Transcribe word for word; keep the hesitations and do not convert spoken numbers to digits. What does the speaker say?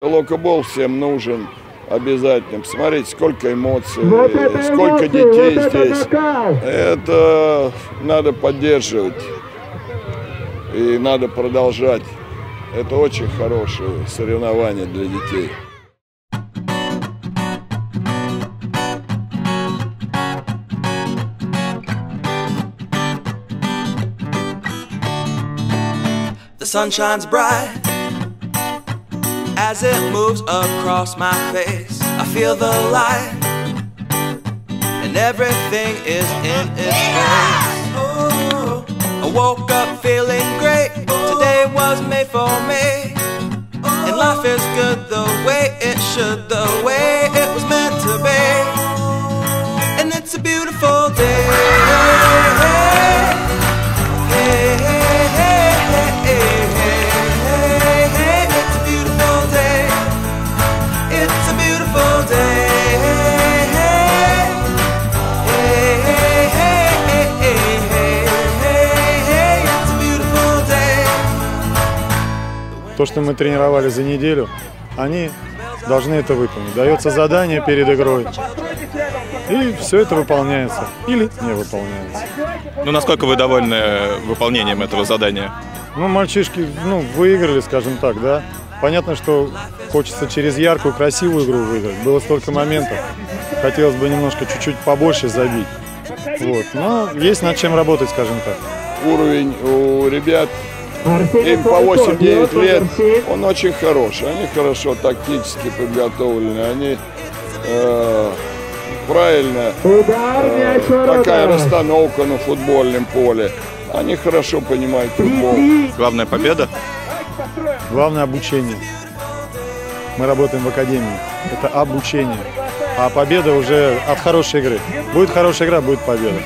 Локобол всем нужен обязательно. Посмотрите, сколько эмоций, вот сколько эмоции, детей вот здесь. Это, это надо поддерживать и надо продолжать. Это очень хорошее соревнование для детей. The sun shines bright as it moves across my face. I feel the light, and everything is in its place. Ooh, I woke up feeling great. Today was made for me, and life is good the way it should, the way it was meant to be. And it's a beautiful day. Hey, hey, hey, hey, hey, hey. То, что мы тренировали за неделю, они должны это выполнить. Дается задание перед игрой, и все это выполняется или не выполняется. Ну, насколько вы довольны выполнением этого задания? Ну, мальчишки, ну, выиграли, скажем так, да. Понятно, что хочется через яркую, красивую игру выиграть. Было столько моментов, хотелось бы немножко, чуть-чуть побольше забить. Вот. Но есть над чем работать, скажем так. Уровень у ребят... Им по восемь-девять лет, он очень хороший, они хорошо тактически подготовлены, они э, правильно, э, такая расстановка на футбольном поле, они хорошо понимают футбол. Главная победа? Главное обучение. Мы работаем в академии, это обучение, а победа уже от хорошей игры. Будет хорошая игра, будет победа.